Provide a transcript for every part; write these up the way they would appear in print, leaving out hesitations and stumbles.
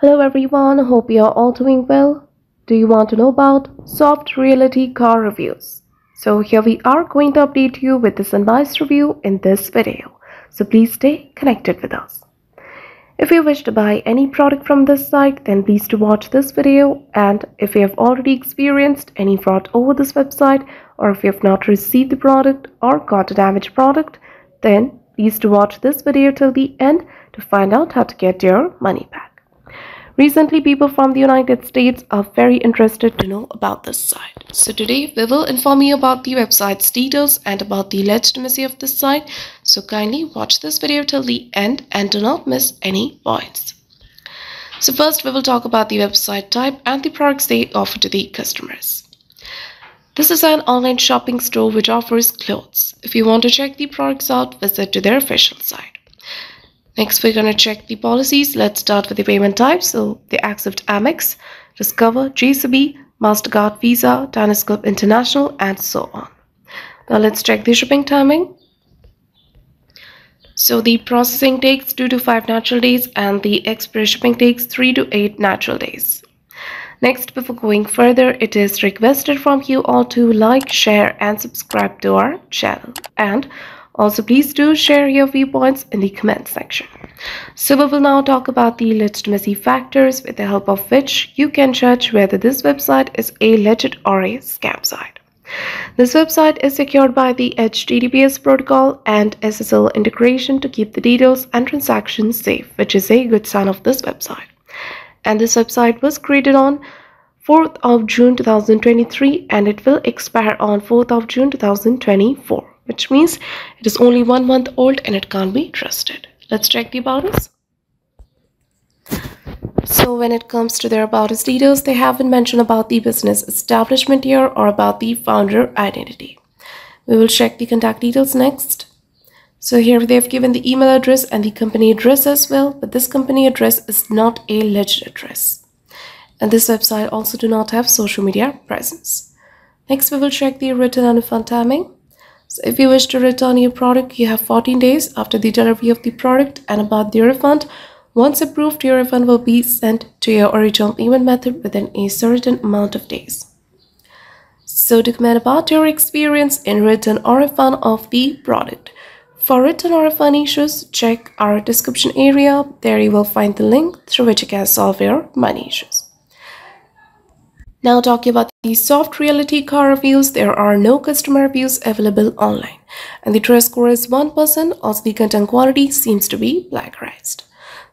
Hello everyone, hope you are all doing well. Do you want to know about soft reality car reviews? So here we are going to update you with this nice review in this video. So please stay connected with us. If you wish to buy any product from this site, then please to watch this video. And if you have already experienced any fraud over this website, or if you have not received the product or got a damaged product, then please to watch this video till the end to find out how to get your money back. Recently, people from the United States are very interested to know about this site. So today, we will inform you about the website's details and about the legitimacy of this site. So kindly watch this video till the end and do not miss any points. So first, we will talk about the website type and the products they offer to the customers. This is an online shopping store which offers clothes. If you want to check the products out, visit to their official site. Next, we're going to check the policies. Let's start with the payment type. So they accept Amex, Discover, JCB, MasterCard, Visa, Diners Club International, and so on. Now let's check the shipping timing. So the processing takes 2 to 5 natural days and the express shipping takes 3 to 8 natural days. Next, before going further, it is requested from you all to like, share, and subscribe to our channel. And also, please do share your viewpoints in the comment section. So we will now talk about the legitimacy factors with the help of which you can judge whether this website is a legit or a scam site. This website is secured by the HTTPS protocol and SSL integration to keep the details and transactions safe, which is a good sign of this website. And this website was created on 4th of June 2023 and it will expire on 4th of June 2024. Which means it is only 1 month old and it can't be trusted. Let's check the About Us. So when it comes to their About Us details, they haven't mentioned about the business establishment here or about the founder identity. We will check the contact details next. So here they have given the email address and the company address as well, but this company address is not a legit address. And this website also do not have social media presence. Next, we will check the return and refund timing. So if you wish to return your product, you have 14 days after the delivery of the product, and about the refund, once approved, your refund will be sent to your original payment method within a certain amount of days. So to comment about your experience in return or refund of the product. For return or refund issues, check our description area. There you will find the link through which you can solve your money issues. Now talking about the Softrealityca reviews, there are no customer reviews available online and the trust score is 1%, also the content quality seems to be plagiarized.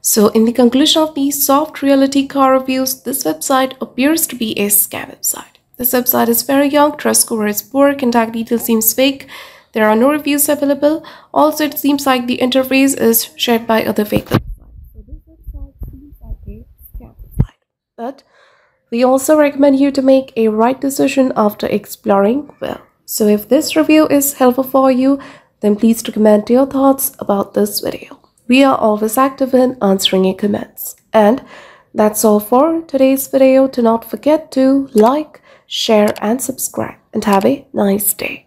So in the conclusion of the Softrealityca reviews, this website appears to be a scam website. This website is very young, trust score is poor, contact details seems fake, there are no reviews available, also it seems like the interface is shared by other fake websites. So this website seems like a scam website. But we also recommend you to make a right decision after exploring well. So if this review is helpful for you, then please to comment your thoughts about this video. We are always active in answering your comments. And that's all for today's video. Do not forget to like, share and subscribe and have a nice day.